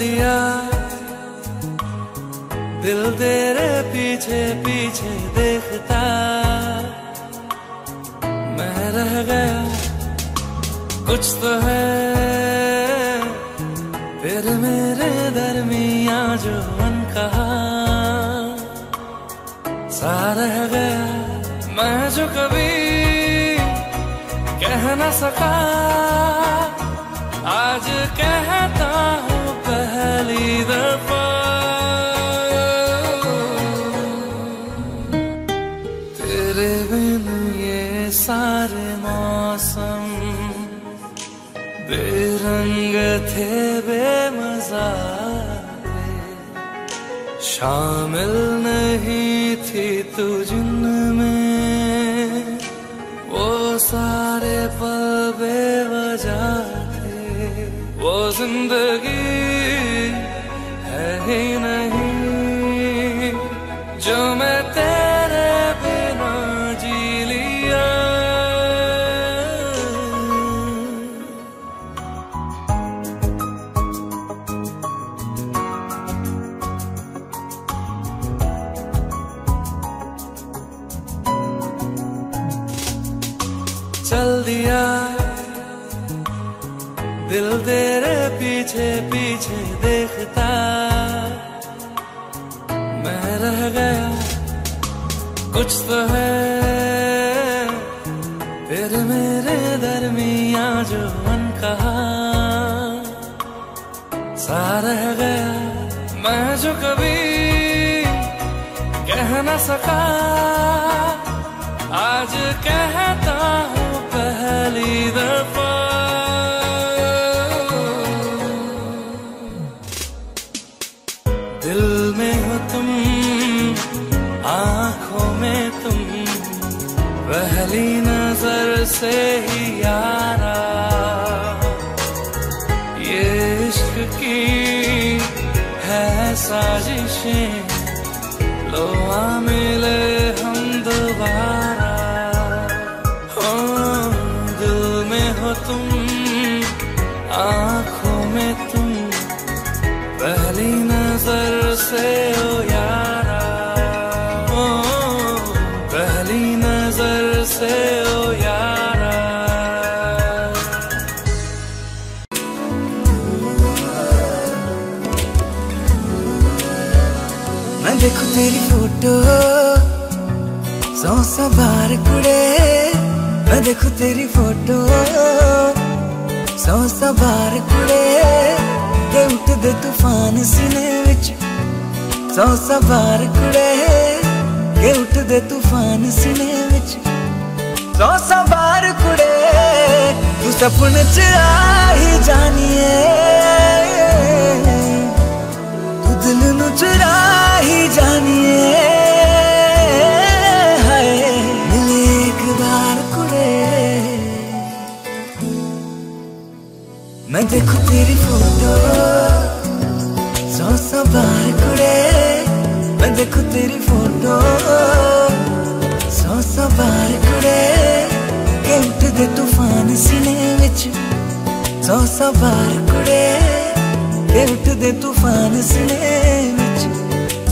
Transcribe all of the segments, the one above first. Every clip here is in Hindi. दिया, दिल तेरे पीछे पीछे देखता, मैं रह गया। कुछ तो है तेरे मेरे दरमिया जो अनकहा सा रह गया, मैं जो कभी कह न सका आज कहता हूँ पहली दफा। तेरे बिन ये सारे मौसम बेरंग थे, बेमजा शामिल नहीं थी तू जिनमें, वो सारे पल बेवजह थे। वो जिंदगी है ही नहीं जो मैं तेरे बिना जी लिया। चल दिया, दिल तेरे पीछे पीछे देखता, मैं रह गया। कुछ तो है तेरे मेरे दरमिया जो अनकहा सा रह गया, मैं जो कभी कह न सका आज कहता हूँ पहली दफा। दिल में हो तुम, आंखों में तुम, पहली नजर से ही यारा, ये इश्क की है साजिशें, लो आ मिले हम दोबारा। ओ दिल में हो तुम, आंखों में तुम, पहली नजर से ओ यारा, ओ पहली नजर से ओ यारा। मैं देखूं तेरी फोटो सौ सौ बार कुड़े, मैं देखूं तेरी फोटो सौ सौ बार कुड़े, ते उठदे तूफान सीने विच सौ सौ बार कुड़े, ते उठदे तूफान सीने विच सौ सौ बार कुड़े। तू सपने च आ ही जानिए, तू दिल नूं चुरा ही जानिए, मिले एक बार कुड़े। मैं देखूं तेरी फोटो बार कुड़े, मैं देखूं तेरी फोटो सौ सौ बार कुड़े, के उठदे तूफान सीने विच सौ सौ बार कुड़े, के उठदे तूफान सीने विच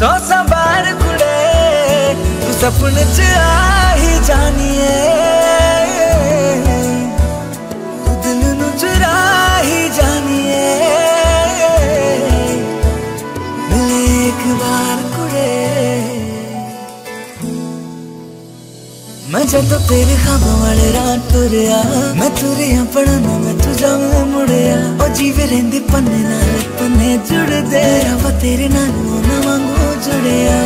सौ सौ बार कुड़े। तू सपने च आ ही जानिए, मैं जदों तेरे ख्वाबों वाले रात तुरिया, मैं तुरिया पढ़ना मैं तुझा में मुड़िया, ओ जीवे रेंदी पन्ने नाल पन्ने जुड़ दे, रवा तेरे नाल ना वांगू जुड़िया।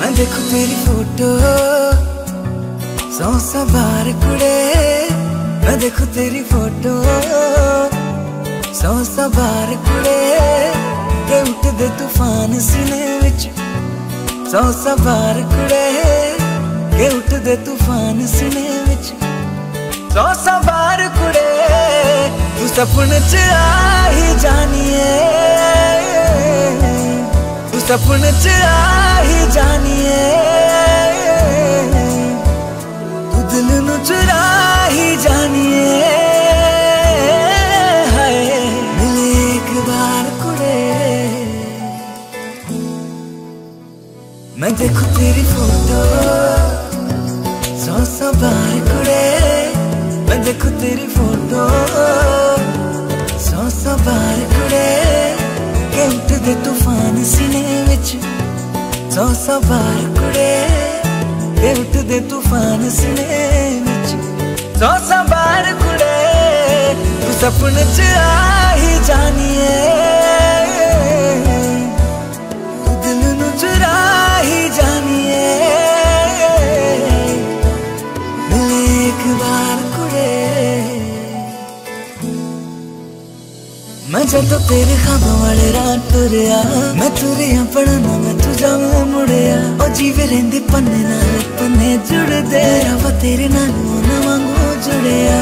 मैं देखूं तेरी फोटो सौ सौ बार कुड़े, मैं देखूं तेरी फोटो सौ सौ बार कुड़े, के उठदे तूफान सीने विच सौ सौ बार कुड़े, के उठदे तूफान सीने विच सौ सौ बार कुड़े। तू सपने च आ ही जानिए, तू सपने च आई जानिए तू दिल नू चुरा ही जानिए हाय मिले एक बार कुड़े मैं देखूं तेरी फोटो सौ सौ बार कुड़े मैं देखूं तेरी फोटो सौ सौ बार कुड़े दे तूफान सीने विच सौ सौ बार कुड़े उठ दे तूफान सीने विच सौ सौ बार कुड़े तू सपने च आ ही जानिए तू दिल नू चुरा ही जानिए मिले एक बार कुड़े मैं जदों तेरे खाब वाले रात तुरिया मैं तुरिया पड़ा ना मैं तुझा मुंह मुड़िया ओ जीवे रेंदे पन्ने नाल पन्ने जुड़दे रवा तेरे नाल ना वांगू जुड़िया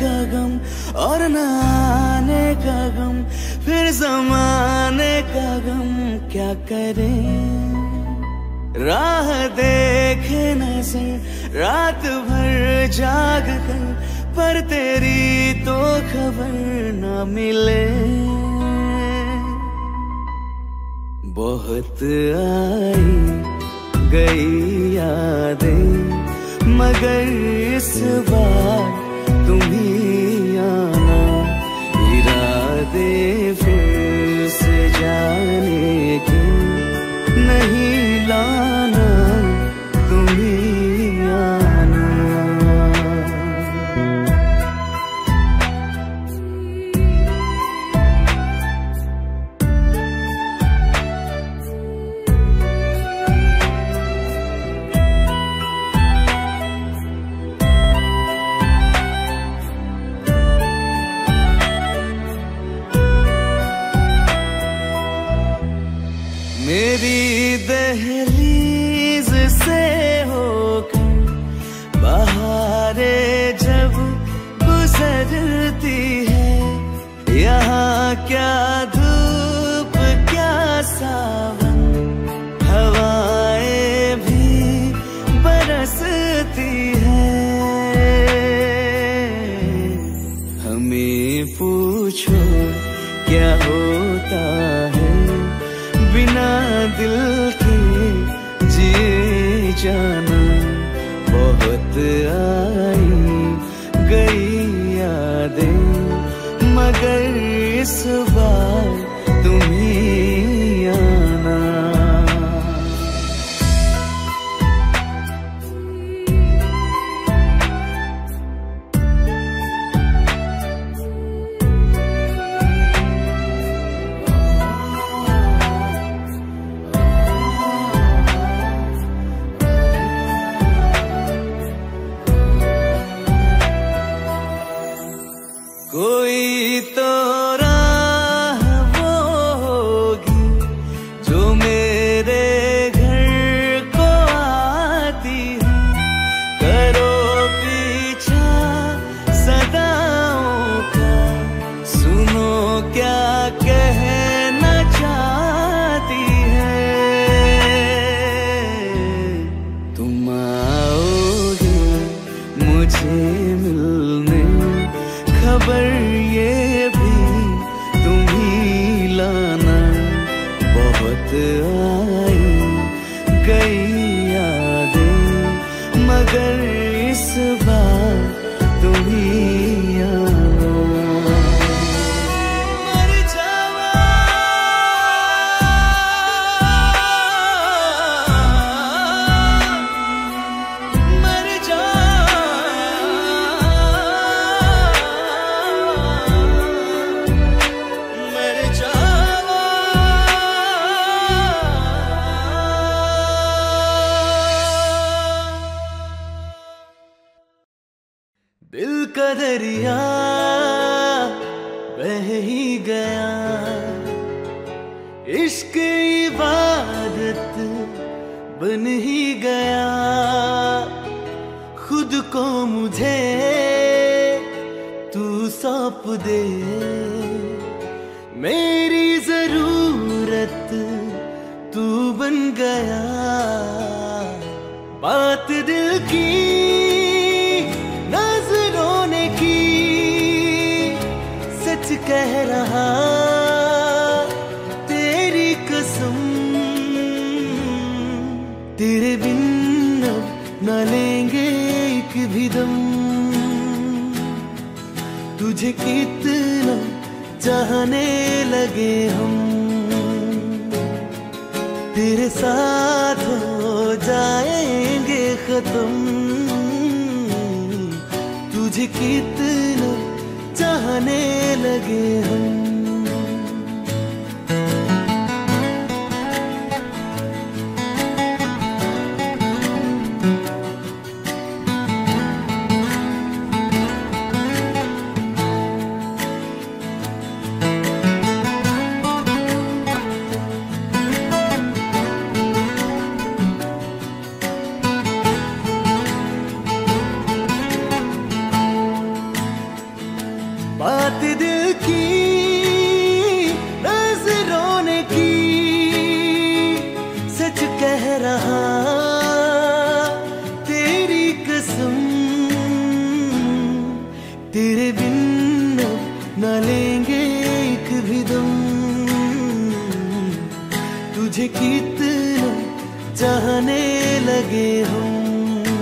का गम और न आने का गम, फिर जमाने का गम क्या करें। राह देखे नजर रात भर जाग कर, पर तेरी तो खबर ना मिले। बहुत आई गई यादें, मगर इस बार तुम्हीं आना। इरादे फिर से जाने के नहीं लाना, तुम्हीं आना। मेरी दहलीज से होकर बहारें जब गुजरती है, यहाँ क्या धूप क्या सावन, हवाएं भी बरसती है। हमें पूछो क्या होता है, बिना दिल के जिए जाना। बहुत आई गई यादें, मगर इस बार तुम्हीं आना। कोई तो राह वो होगी जो मेरे घर को आती है। करो पीछा सदाओं का, सुनो क्या कहना चाहती है। तुम आओगे मुझे मिलने, खबर ये भी तुम्हीं लाना। बहुत आई गई यादें, मगर इस बार तुम्हीं आना। दिल का दरिया बह ही गया, इश्क इबादत बन ही गया। खुद को मुझे तू सौंप दे, मेरी जरूरत तू बन गया। बात दिल की कह रहा, तेरी कसम तेरे बिन न लेंगे एक भी दम। तुझे कितना चाहने लगे हम, तेरे साथ हो जाएंगे खत्म। तुझे कितना चाहने लगे हम। एक भी दम तुझे कितना चाहने लगे हम,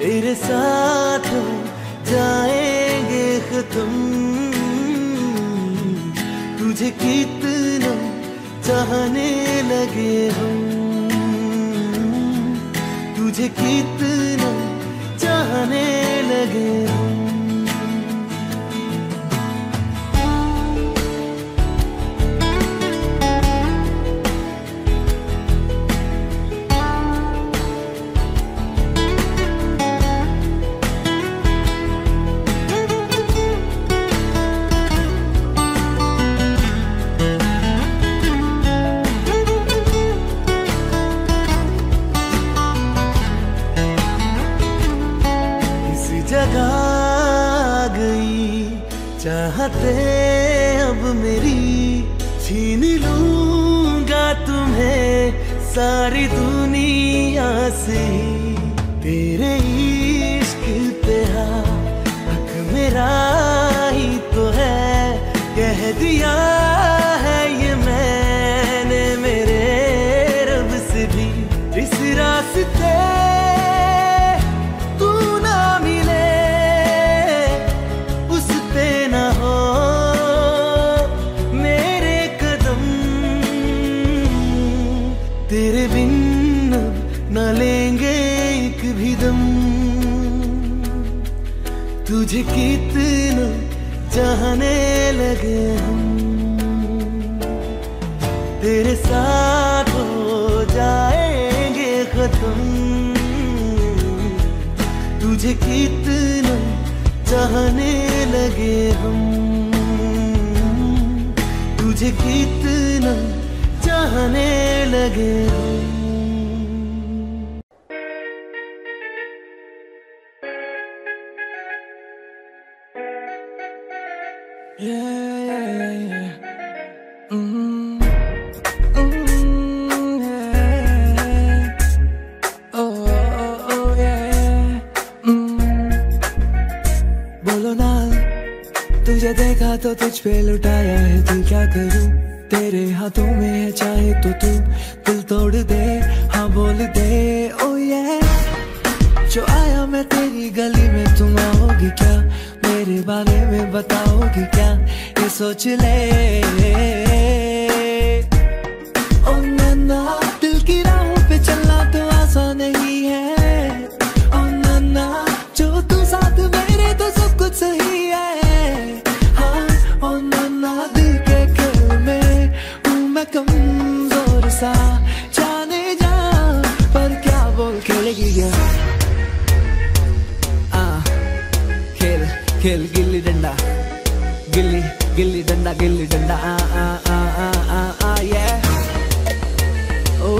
तेरे साथ हम जाएंगे खत्म। तुझे कितना चाहने लगे हम, तुझे कितना चाहने लगे हम। चाहते अब मेरी छीन लूंगा तुम्हें सारी दुनिया से, तेरे इश्क पे हक मेरा ही तो है। कह दिया है ये मैंने मेरे रब से भी, इस रास्ते तेरे बिन न लेंगे एक भी दम। तुझे कितना चाहने लगे हम, तेरे साथ हो जाएंगे खत्म। तुझे कितना चाहने लगे हम, तुझे कितना चाहने लगे हम। बोलो ना, तुझे देखा तो तुझ पे लुटाया है, तू क्या करूं तेरे हाथों में है चाहे तो तू दिल तोड़ दे। हाँ बोल दे ओ ये, जो आया मैं तेरी गली में तुम आओगी क्या, मेरे बारे में बताओगी क्या, ये सोच ले। ओ नन्ना दिल की राहों पे चलना तो आसान नहीं है, ओ नन्ना जो तू साथ मेरे तो सब कुछ सही है। हाँ ओ नन्ना दिल के खेल में कमजोर सा, जाने जा पर क्या बोल खेलेगी क्या। आ खेल खेल गिल्ली डंडा, गिल्ली गिल्ली डंडा, गिल्ली डंडा। आ आ आ आ आ आ ये ओ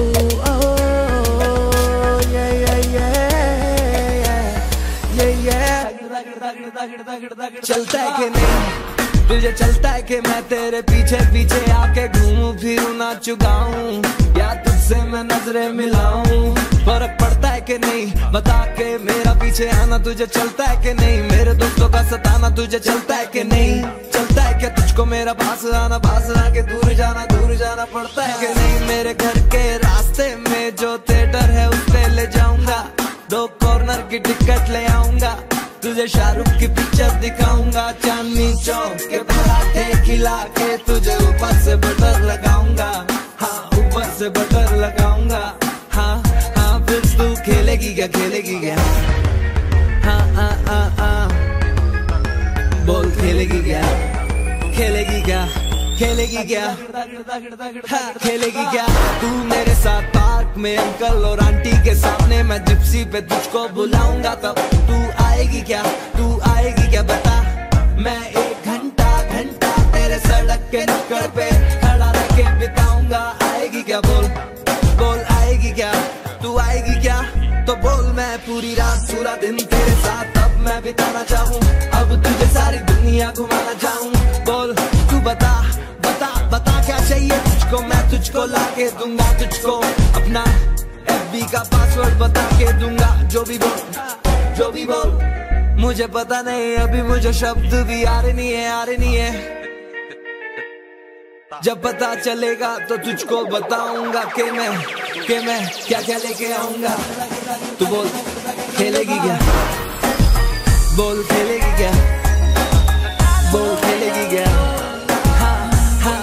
ये चलता है कि नहीं तुझे, चलता है कि मैं तेरे पीछे पीछे आके घूमूं फिरूं ना चुगाऊं, या तुझसे मैं नजरें मिलाऊं। फर्क पड़ता है कि नहीं बता के, मेरा पीछे आना तुझे चलता है कि नहीं, मेरे दोस्तों का सताना तुझे चलता है कि नहीं। चलता है कि तुझको मेरा पास आके दूर जाना पड़ता है कि नहीं। मेरे घर के रास्ते में जो थिएटर है उस पे ले जाऊंगा, 2 कॉर्नर की टिकट ले आऊंगा, तुझे शाहरुख की पिक्चर दिखाऊंगा, चांदनी चौक के पराठे खिला के तुझे ऊपर से बटर लगाऊंगा। हाँ ऊपर से बटर लगाऊंगा। हाँ हाँ फिर तू खेलेगी क्या, खेलेगी क्या। हाँ हाँ हाँ हाँ बोल खेलेगी क्या, खेलेगी क्या, खेलेगी क्या, खेलेगी क्या। तू मेरे साथ पार्क में अंकल और आंटी के सामने मैं जिप्सी पे तुझको बुलाऊंगा, तब तू आएगी क्या, तू आएगी क्या बता। मैं 1 घंटा तेरे सड़क के नुक्कड़ पे खड़ा रह के बिताऊंगा, आएगी क्या बोल, बोल आएगी क्या, तू आएगी क्या तो बोल। मैं पूरी रात पूरा दिन तेरे साथ अब मैं बिताना चाहूँ, अब तुझे सारी दुनिया घुमाना चाहूँ। बोल तू बता बता बता क्या चाहिए तुझको, मैं तुझको लाके दूंगा, तुझको अपना FB का पासवर्ड बता के दूंगा। जो भी बोल मुझे पता नहीं अभी मुझे शब्द भी आ रही नहीं है। जब पता चलेगा तो तुझको बताऊंगा कि मैं क्या क्या लेके आऊंगा। तू बोल खेलेगी क्या, बोल खेलेगी क्या, बोल खेलेगी क्या, हाँ हाँ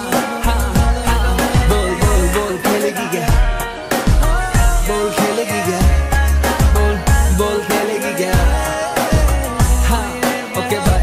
हाँ हाँ, बोल बोल बोल खेलेगी क्या, बोल खेलेगी क्या, बोल बोल खेलेगी क्या, हाँ ओके बाय।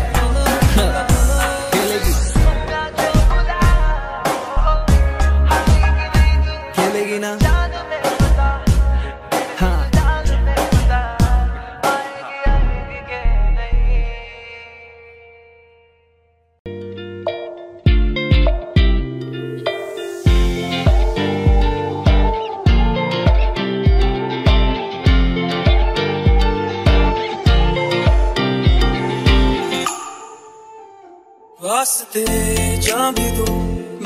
वास्ते जान भी दूं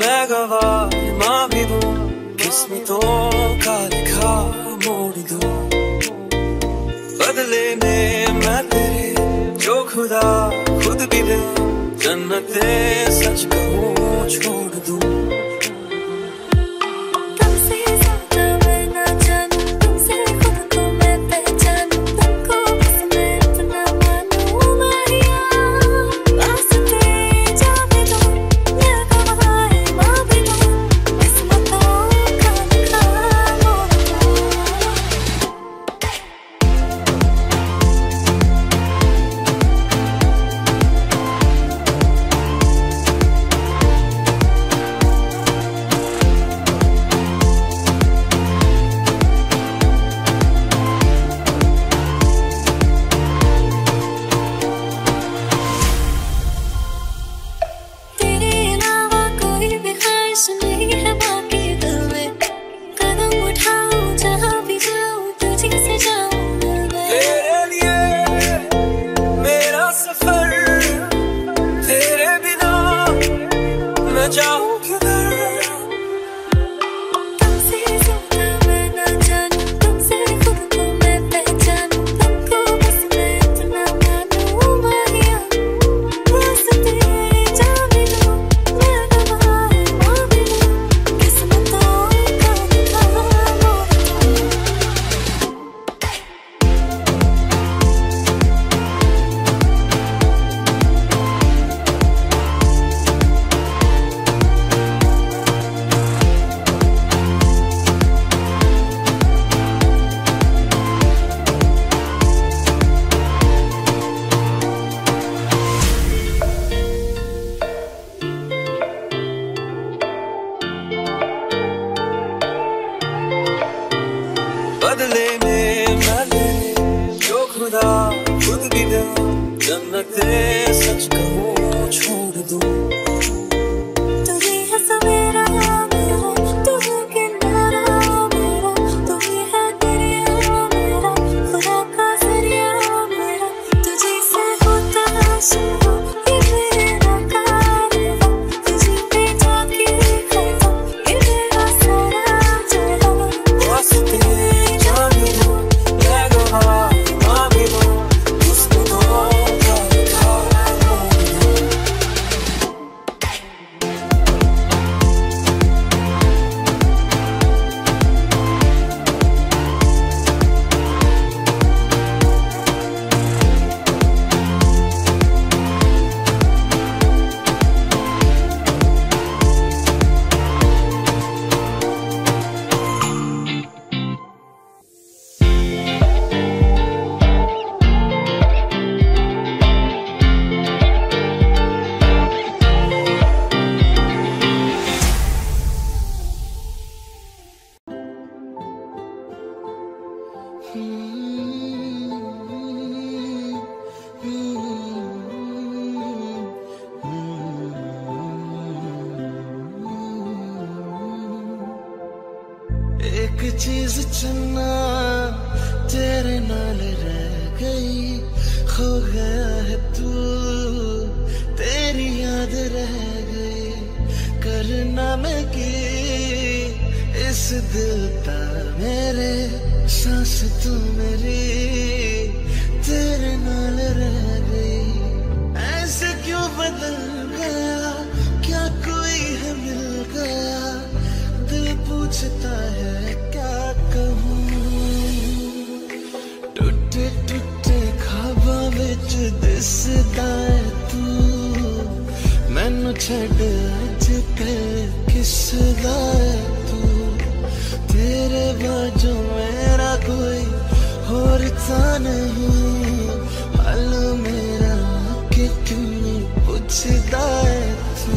मैं गवा मां भी दूं, किस्मतों का लिखा मोड़ दूं, बदले में मैं तेरे जो खुदा खुद भी दे, जन्नते सच कहूं छोड़ दूं। मेरे सांस तू मेरी तेरे नाल रह बदल गया, क्या कोई है मिल गया, दिल पूछता है क्या कहूं। टूटे टूटे खाबा विच दिसदा है तू, मैनू छड़ अज कल किसदा है तू। तेरे बाजू मेरा कोई होर सा नहीं, हाल मेरा कि क्यों पूछदा है तू।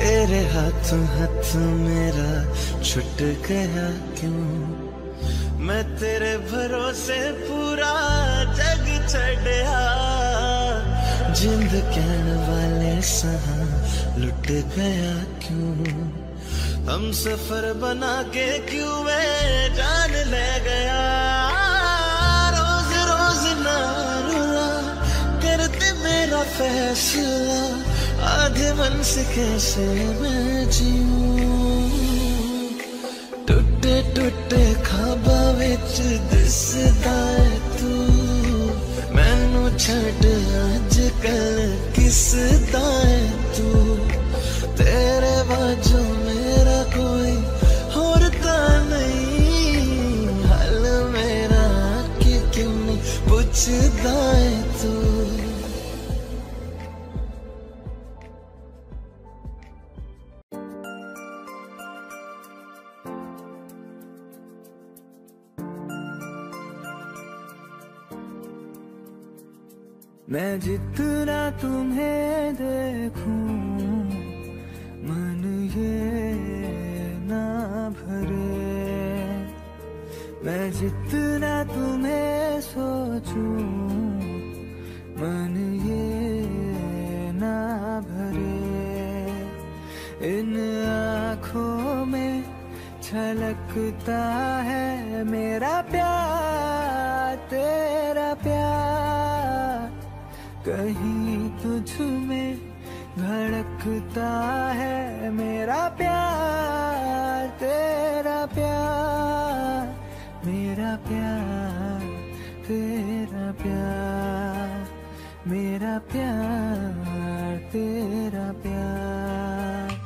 तेरे हाथों हाथ मेरा छुट गया क्यों, मैं तेरे भरोसे पूरा जग छड़या। जिंद कहन वाले सहा लुट गया क्यों, हम सफर बना के क्यों मैं जान ले गया। रोज रोज ना रुला, करते मेरा फैसला, आधे मन से कैसे मैं जीऊं। टूटे टूटे खाबा विच दिसदा है तू, मैनू छड़ अज कल किसदा है तू। तेरे बाजू मेरा कोई होर ता नहीं, हाल मेरा कि क्यों पूछदा है तू। मैं जितना तुम्हें देखूं मन ये ना भरे, मैं जितना तुम्हें सोचूं मन ये ना भरे। इन आँखों में छलकता है मेरा प्यार, तेरा प्यार कहीं तुझ में धड़कता है मेरा प्यार, तेरा प्यार, मेरा प्यार, तेरा प्यार, मेरा प्यार, तेरा प्यार।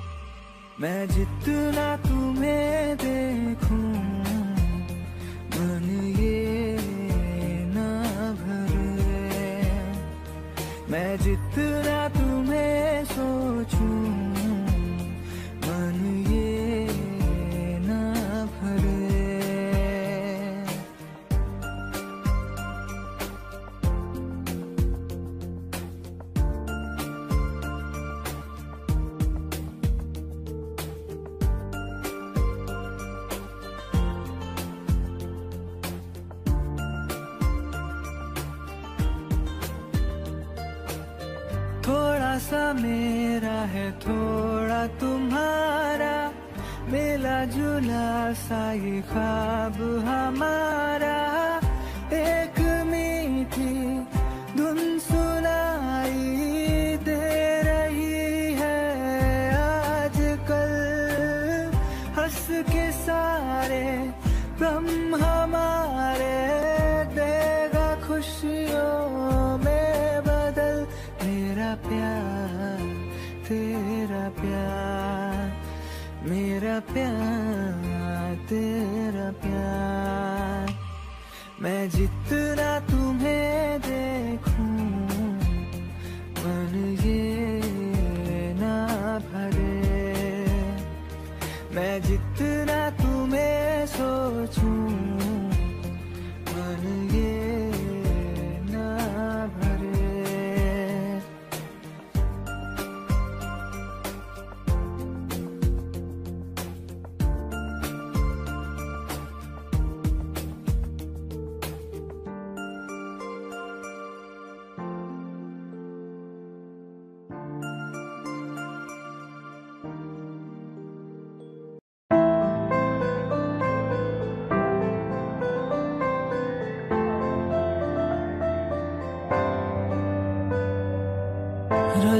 मैं जितना तुम्हें देखूं मन ये ना भरे, मैं जितना तुम्हें सोचूं मन ये ना भरे। थोड़ा सा मेरा है थोड़ा तुम्हारा, मिला जुला सा ये ख्वाब हमारा। एक मीठी धुन सुनाई दे रही है आजकल, हंस के सारे गम हमारे। देगा खुशियों प्यार, तेरा प्यार, मेरा प्यार, तेरा प्यार। मैं जितना तुम्हें देखूं मन ये ना भरे, मैं जितना तुम्हें सोचूं मन ये ना भरे।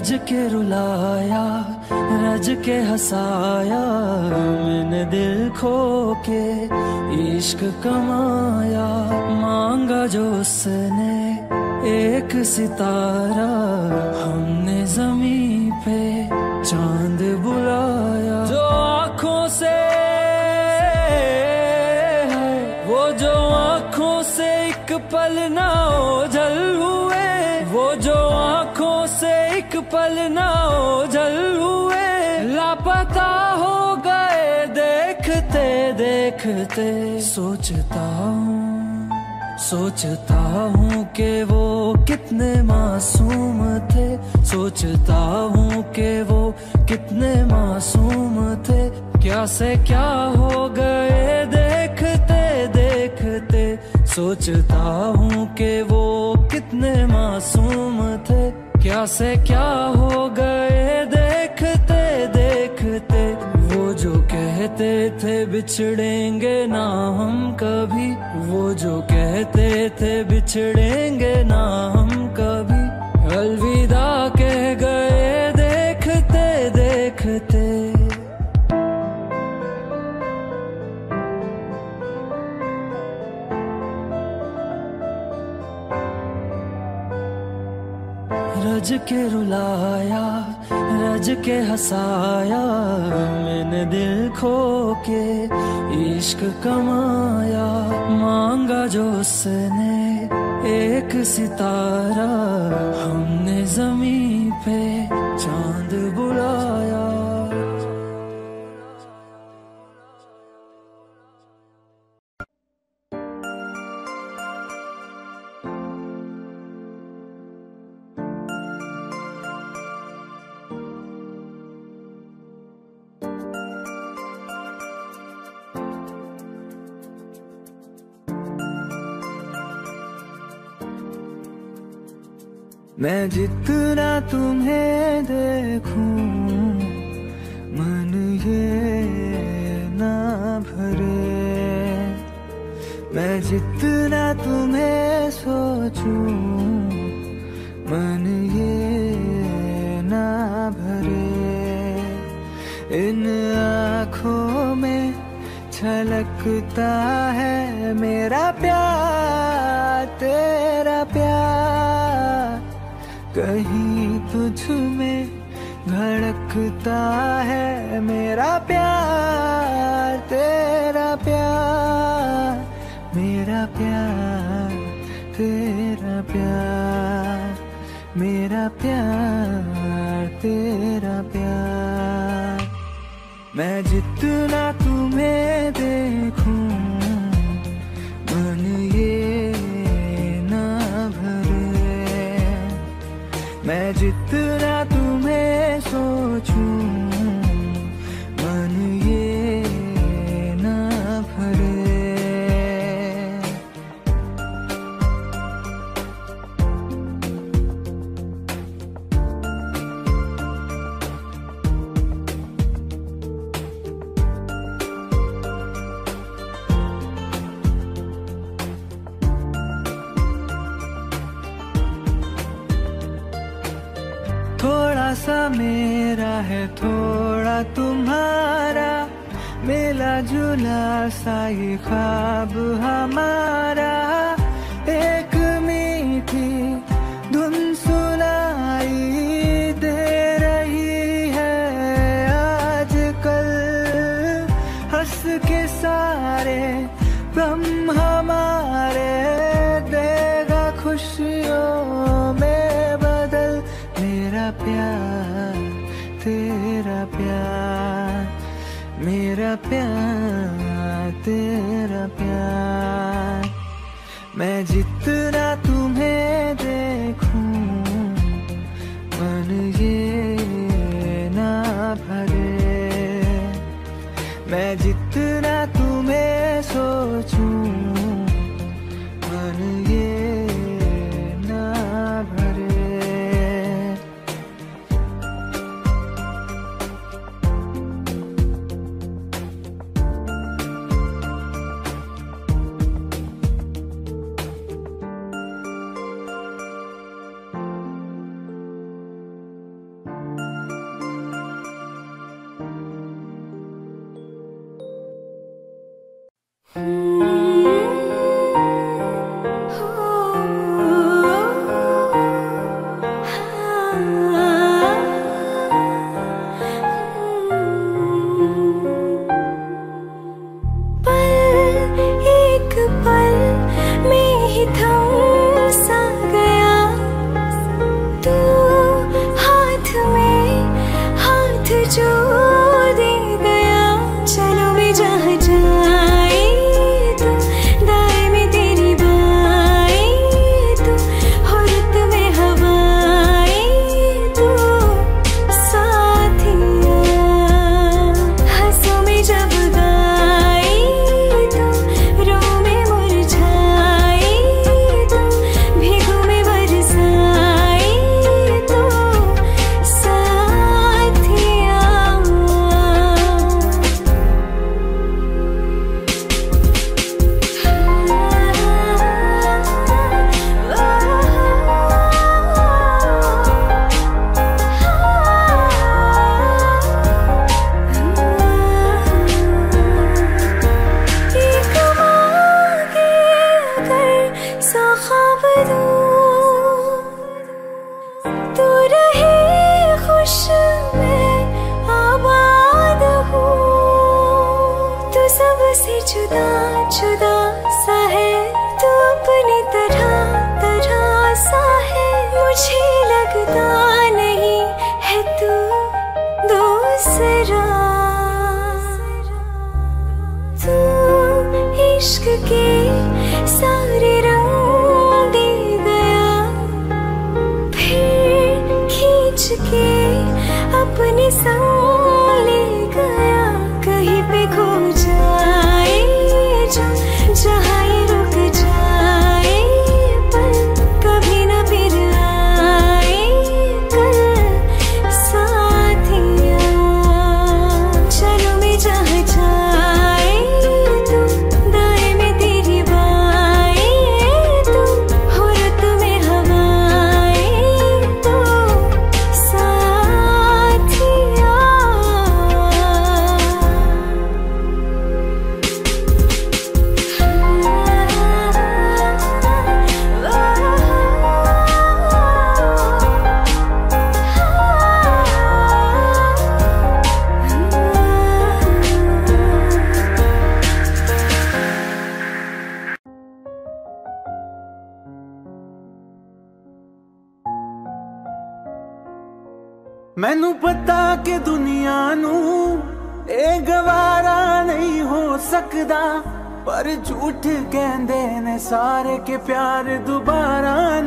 रज के रुलाया, रज के हंसाया, मैंने दिल खो के इश्क कमाया। मांगा जो उसने एक सितारा, हमने जमीन पे चांद बुलाया। जो आँखों से है, वो जो आँखों से एक पल ना ओझल हुए, वो जो आँखों से एक पल ना ओझल हुए, लापता हो गए देखते देखते। सोचता हूँ कि वो कितने मासूम थे, सोचता हूँ कि वो कितने मासूम थे, क्या से क्या हो गए देखते देखते। सोचता हूँ कि वो कितने मासूम थे, क्या से क्या हो गए देखते देखते। वो जो कहते थे बिछड़ेंगे ना हम कभी, वो जो कहते थे बिछड़ेंगे ना हम कभी, अलविदा कह गए देखते देखते। रज के रुलाया, रज के हंसाया, मैंने दिल खो के इश्क कमाया। मांगा जो उसने एक सितारा, हमने जमीन पे चांद बुलाया। मैं जितना तुम्हें देखूं मन ये ना भरे, मैं जितना तुम्हें सोचूं मन ये ना भरे। इन आँखों में छलकता है मेरा प्यार, तेरा प्यार कहीं तुझ में धड़कता है मेरा प्यार, तेरा प्यार, मेरा प्यार, तेरा प्यार, मेरा प्यार, तेरा प्यार। मैं जितना तुम्हें देखूं मन ये ना भरे, मैं जितना तुम्हें सोचूं मन ये ना भरे। सा मेरा है थोड़ा तुम्हारा, मिला जुला सा ये ख्वाब हमारा। एक मीठी धुन सुनाई दे रही है आजकल, हंस के सारे गम हमारे देगा खुशियों में बदल। मेरा प्यार, तेरा प्यार, मेरा प्यार, तेरा प्यार। मैं जितना तुम्हें देखूं मन ये ना भरे, मैं जितना तुम्हें सोचूं मन ये ना भरे। पर झूठ गेंदे ने सारे के प्यार दोबारा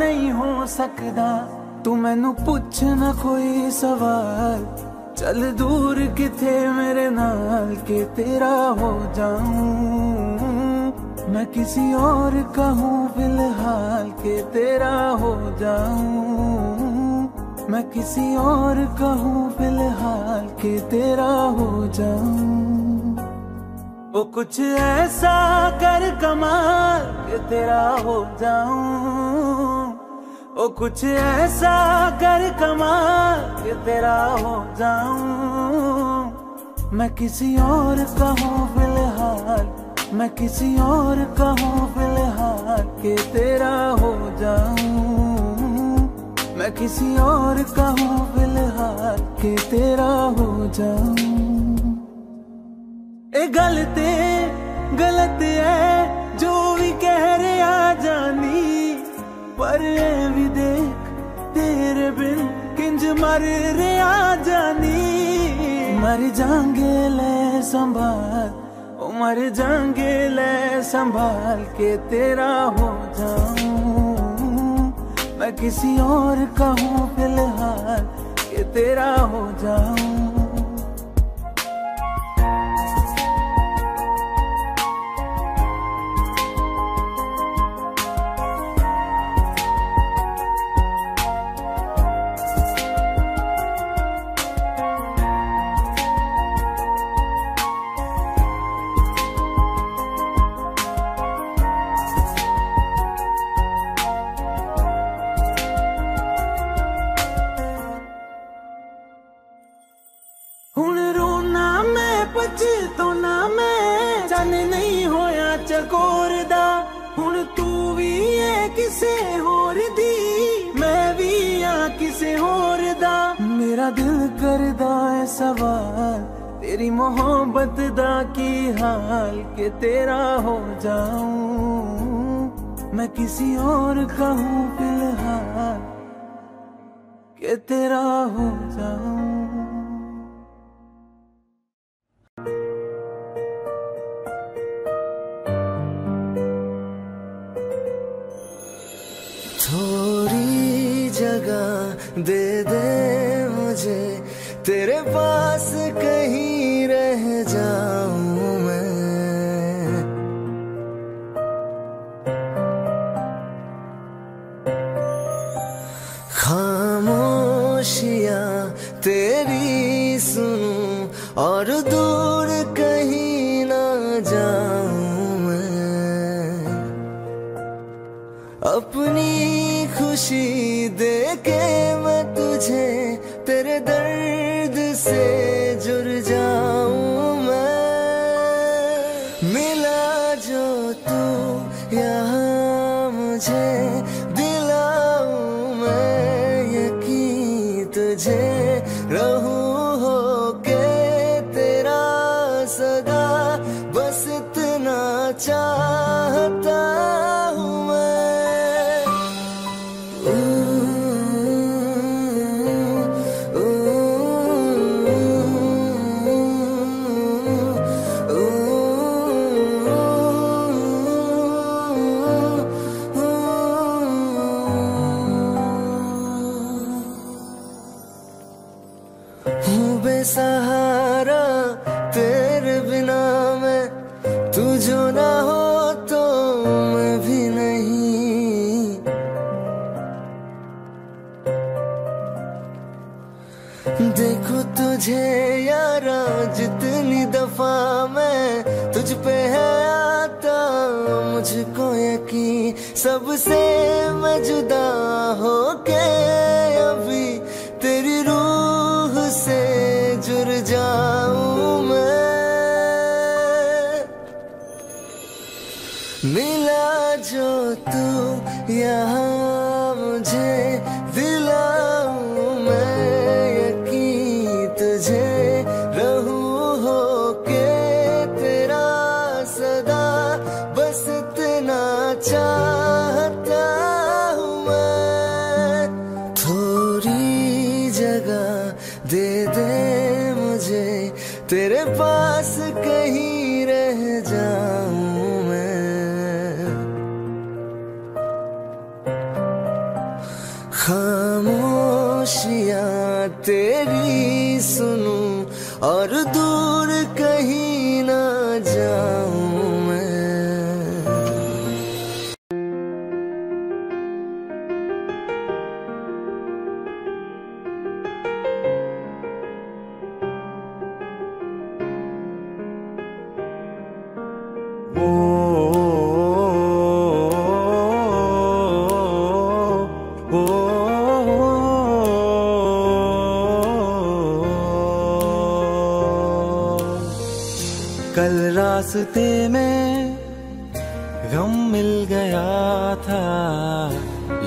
नहीं हो सकदा। तू मैनू पूछ ना कोई सवाल, चल दूर किथे मेरे नाल के तेरा हो जाऊं, मैं किसी और का हूं फिलहाल के तेरा हो जाऊं, मैं किसी और का हूं फिलहाल के तेरा हो जाऊं। वो कुछ ऐसा कर कमाल के तेरा हो जाऊं, वो कुछ ऐसा कर कमाल के तेरा हो जाऊं, मैं किसी और का हूं फिलहाल, मैं किसी और का हूं फिलहाल के तेरा हो जाऊं, मैं किसी और का हूं फिलहाल के तेरा हो जाऊं। गलत है जो भी कह रहे आ जानी, पर ये भी देख तेरे बिन किंज मर रे आ जानी, मर जाएंगे ले संभाल, ओ मर जाएंगे ले संभाल के तेरा हो जाऊं, मैं किसी और का हूं फिलहाल के तेरा हो जाऊं। टकोर दा हुण तू भी है किसे होर दी, मैं भी हां किसे होर दा। मेरा दिल करदा है सवाल तेरी मोहब्बत दा की हाल, के तेरा हो जाऊं मैं किसी और का हूं फिलहाल, के तेरा हो जाऊं। थोड़ी जगह दे दे मुझे तेरे पास, कहीं रह जाऊं मैं। खामोशियां तेरी सुनूं और दूर कहीं ना जाऊं मैं। अपनी खुशी देके मैं तुझे, तेरे दर्द से जुड़ जाऊं मैं। मिला जो तू यहाँ मुझे, दिलाऊं मैं यकीन तुझे, रहूं होके तेरा सदा। बस इतना चाहता हूँ सहारा तेरे बिना मैं, तू जो ना हो तो मैं भी नहीं। देखो तुझे यारा जितनी दफा मैं तुझ पे है आता, मुझको यकीन सबसे मैं जुदा होके अभी तेरी रूह से जुड़ जाऊं मैं। मिला जो तू यहाँ मुझे, दिलाऊं मैं यकीन तुझे, रहूं होके तेरा सदा। बस इतना चाहता हूँ मैं। थोड़ी जगह दे दे तेरे पास, कहीं रह जाऊं मैं। खामोशियां तेरी सुनूं और दूर कहीं ना जाऊं रास्ते में गम मिल गया था,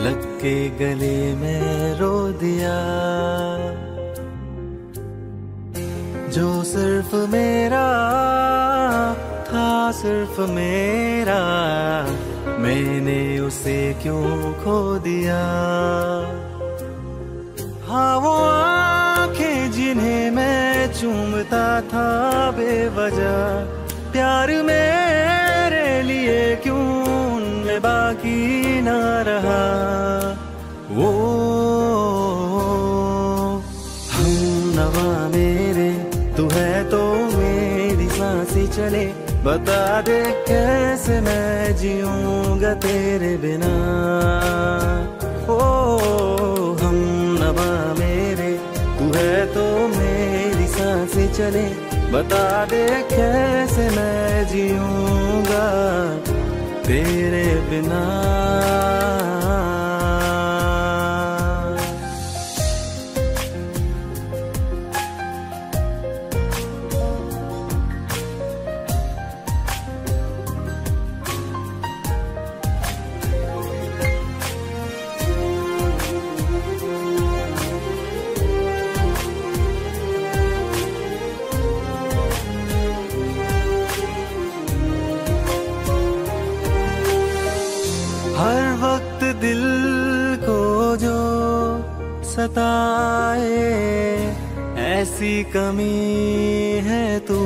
लग के गले में रो दिया। जो सिर्फ मेरा था सिर्फ मेरा, मैंने उसे क्यों खो दिया। हाँ वो आंखें जिन्हें मैं चूमता था बेवजह, प्यार मेरे लिए क्यों उनमें बाकी ना रहा। वो हम नवा मेरे तू है तो मेरी सांसें चले, बता दे कैसे मैं जीऊंगा तेरे बिना। ओ हम नवा मेरे तू है तो मेरी सांसें चले, बता दे कैसे मैं जीऊंगा तेरे बिना। वक्त दिल को जो सताए, ऐसी कमी है तू।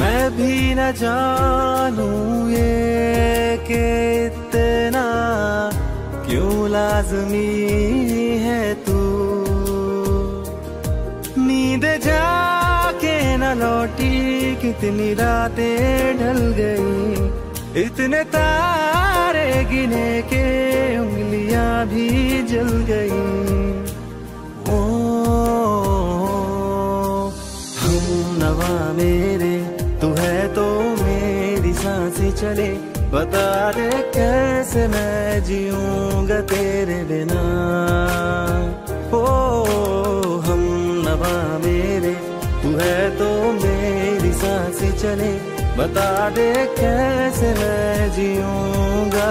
मैं भी न जानूं ये कि इतना क्यों लाजमी है तू। नींद जाके न लौटी, कितनी रातें ढल गई, इतने तारे गिने के उंगलियां भी जल गई। ओ हम नवा मेरे, तू है तो मेरी सांसें चले, बता दे कैसे मैं जीऊंगा तेरे बिना। ओ हम नवा मेरे, तू है तो सांसे चले, बता दे कैसे मैं जीऊंगा।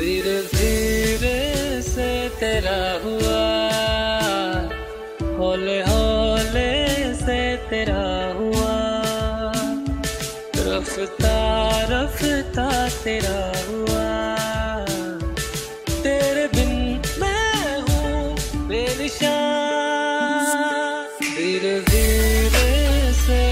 धीरे धीरे से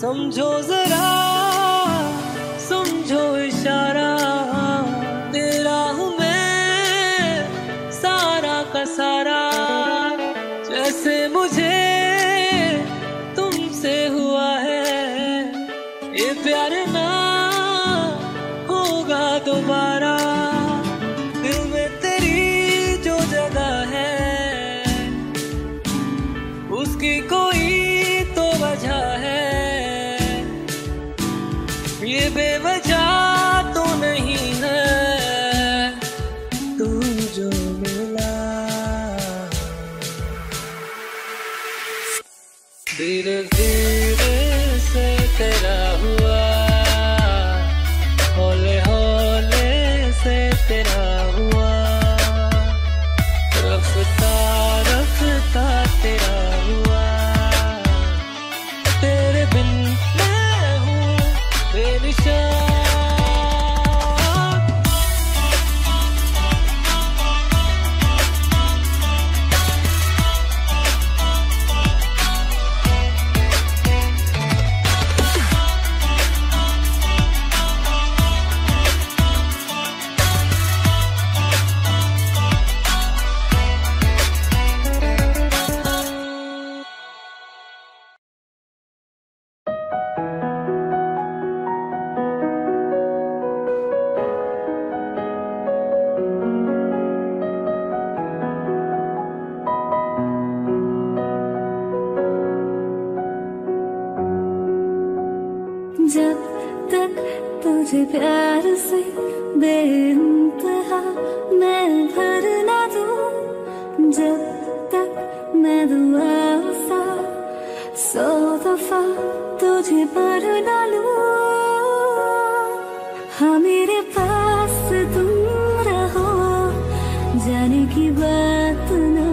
समझो जरा, समझो इशारा तेरा हूँ मैं सारा का सारा। जैसे मुझे तुमसे हुआ है ये प्यार ना होगा दोबारा। दिल में तेरी जो जगह है उसकी कोई तो वजह है, ये बेवजह तो नहीं है तू जो मिला। धीरे धीरे से तेरा हुआ, हौले हौले से तेरा हुआ, रफ्ता रफ्ता तेरा हुआ। तेरे बिन मैं हूँ बेनिशान। जब तक तुझे प्यार से बेइंतहा मैं भर ना दूं, जब तक मैं दुआ सा सौ दफा तुझे पर ना लूं। हाँ मेरे पास तुम रहो, जाने की बात ना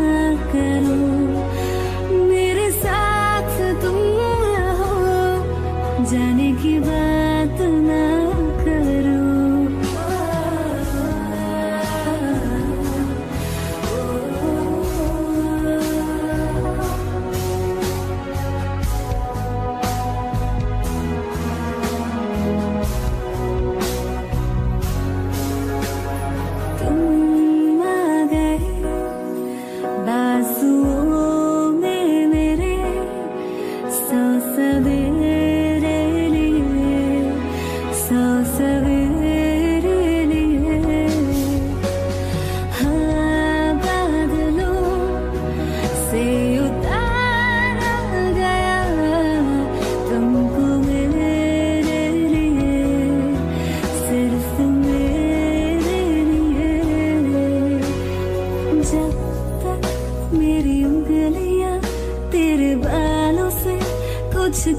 करो। जाने की बात ना करो। तुम आ गए बाजुओं में मेरे, सो सवेरे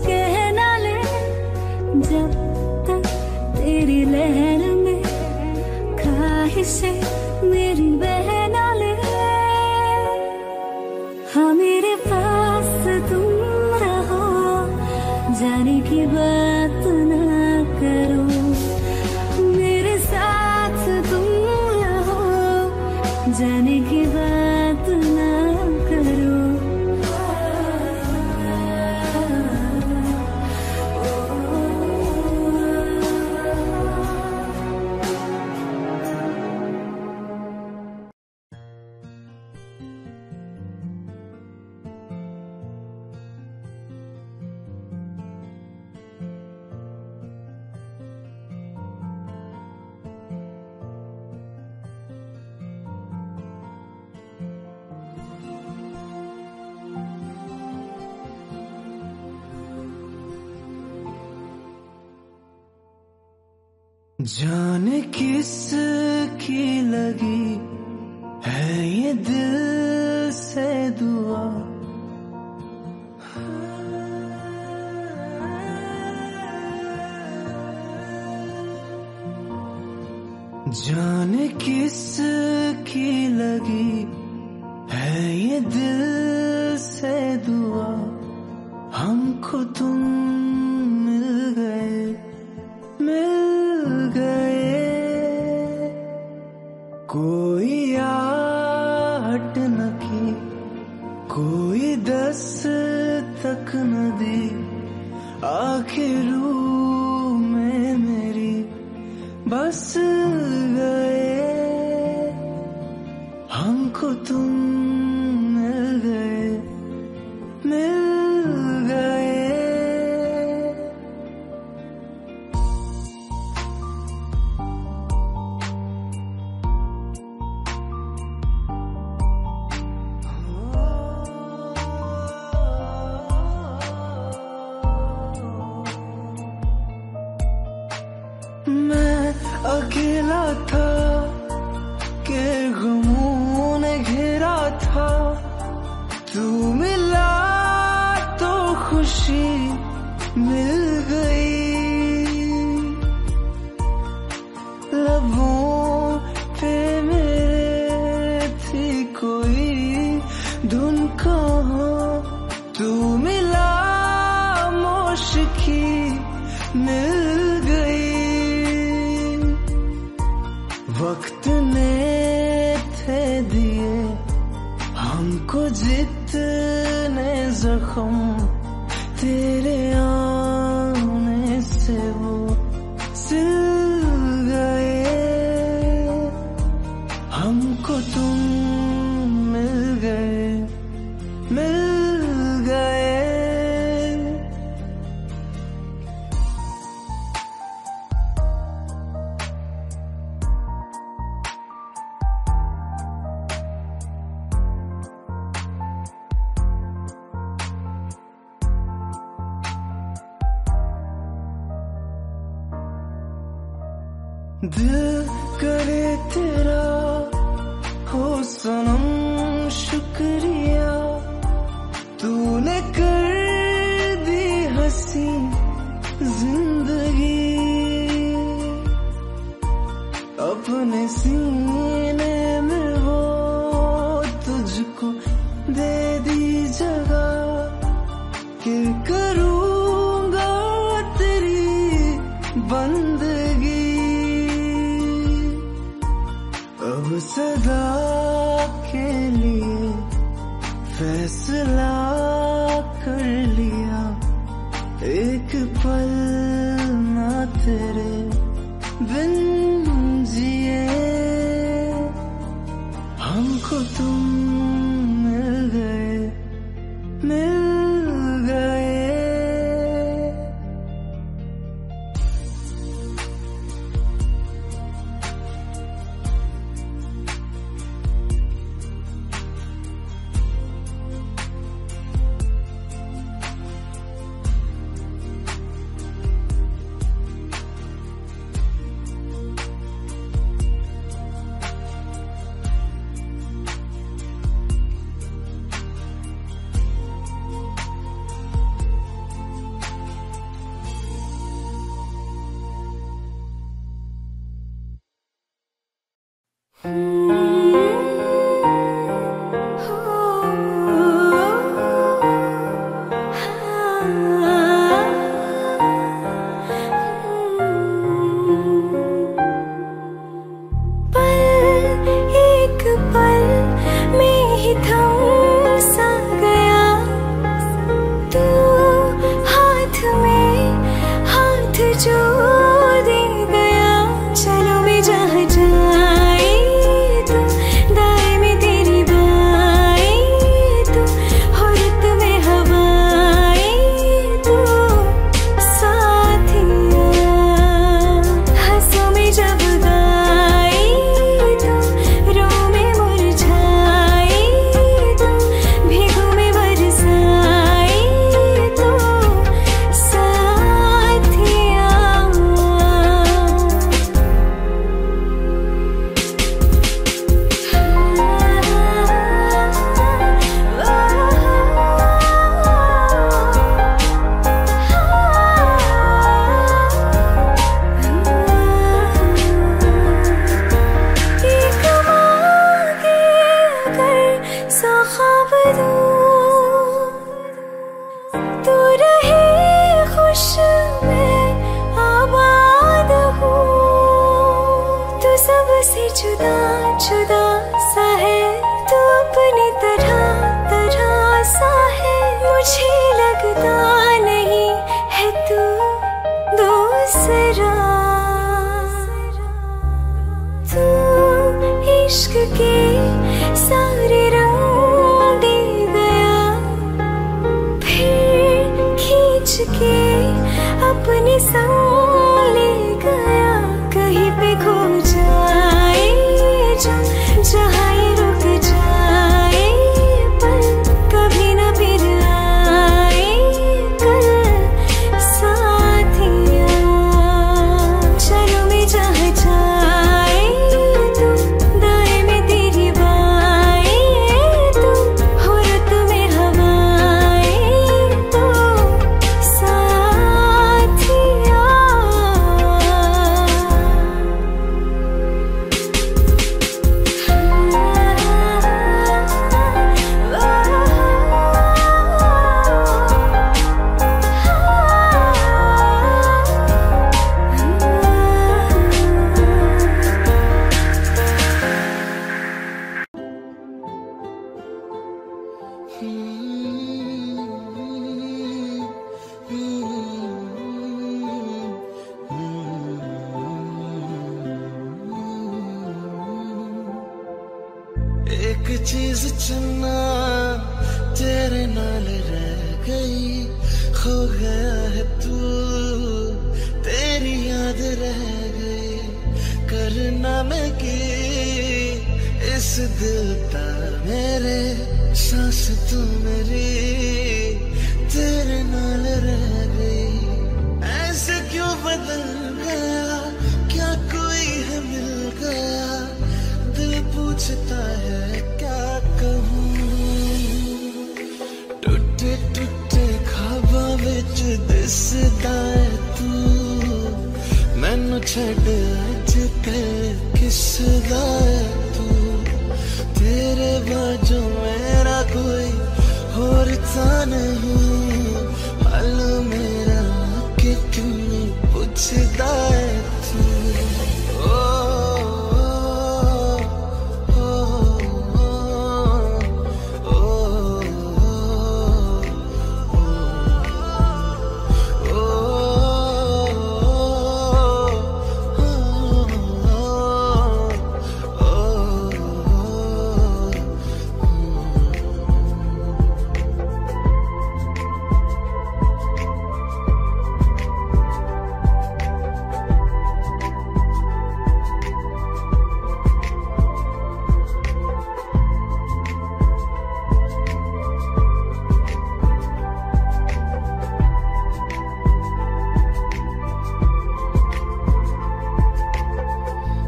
कहना ले। जब तक तेरी लहर में ख्वाहिशें मेरी बहना ले। हाँ मेरे पास तुम रहो, जाने की बात ना करो। मेरे साथ तुम रहो, जाने की बात ना करो। जाने किस की लगी है ये दिल से दुआ, जाने किस की लगी है ये दिल से दुआ। हमको तुम मिल गए, मिल गए, कोई आहट न की, कोई दस्तक न दी। आखिरू में मेरी बस गए, हमको तुम मिल गए। मैं अकेला था के गमों ने घेरा था, तू मिला तो खुशी मिल गई, लबों पे मेरे थी कोई धुन कहाँ, तू मिला मौशकी मिल गई, वक्त ने थे दिए हमको जितने जख्म, तेरे आने से वो सिल गए, हमको तुम मिल गए। दिल करे तेरा हो सनम शुक्रिया, तूने कर दी हंसी जिंदगी, अपने सीने में वो तुझको दे दी जगह, कि करूँगा तेरी बंदगी, अब सदा के लिए फैसला कर लिया, एक पल ना तेरे बिन जिए, हमको तुम मिल गए। अपने संग ले गया, कहीं पे खो जाए जहाँ ये रुक जाए, पर कभी ना फिर आए कल साथिया। चलो मैं जहाँ जाए तू दाएं में तेरी बाएं, तू हो रत में हवाएं तो साथिया। एक चीज चुनना तेरे नाल रह गई, खो गया है तू तेरी याद रह गई। करना मैं कि इस दिल का मेरे, सांस तू मेरी तेरे नाल रह गई। ऐसे क्यों बदल गया, क्या कोई है मिल गया, दिल पूछता है क्या कहूँ। टूटे टूटे खाबां विच दिसदा है तू, मैनू छड़ अज ते किसदा है तू। तेरे बाजू मेरा कोई होर ता नहीं, हाल मेरा कि क्यों पूछदा है तू।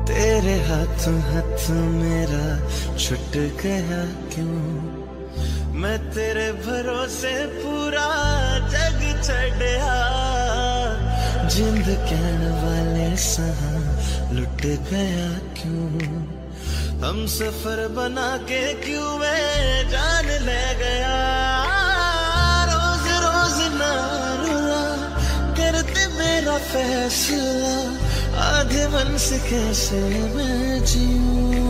तेरे हाथों हाथ मेरा छुट गया क्यों, मैं तेरे भरोसे पूरा जग छड़या। जिंद कहन वाले सहा लुट गया क्यों, हम सफर बना के क्यों मैं जान ले गया। रोज रोज ना रुला, करते मेरा फैसला, आधे मन से कैसे मैं जीऊं।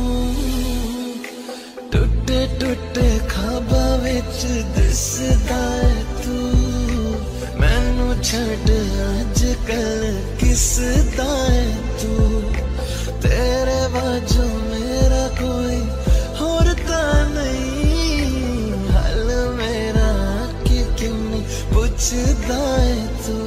टूटे टूटे खाबां विच दिसदा है तू, मैनू छड़ अज कल किसदा है तू। तेरे बाजू मेरा कोई होर ता नहीं, हाल मेरा कि क्यों पूछदा है तू।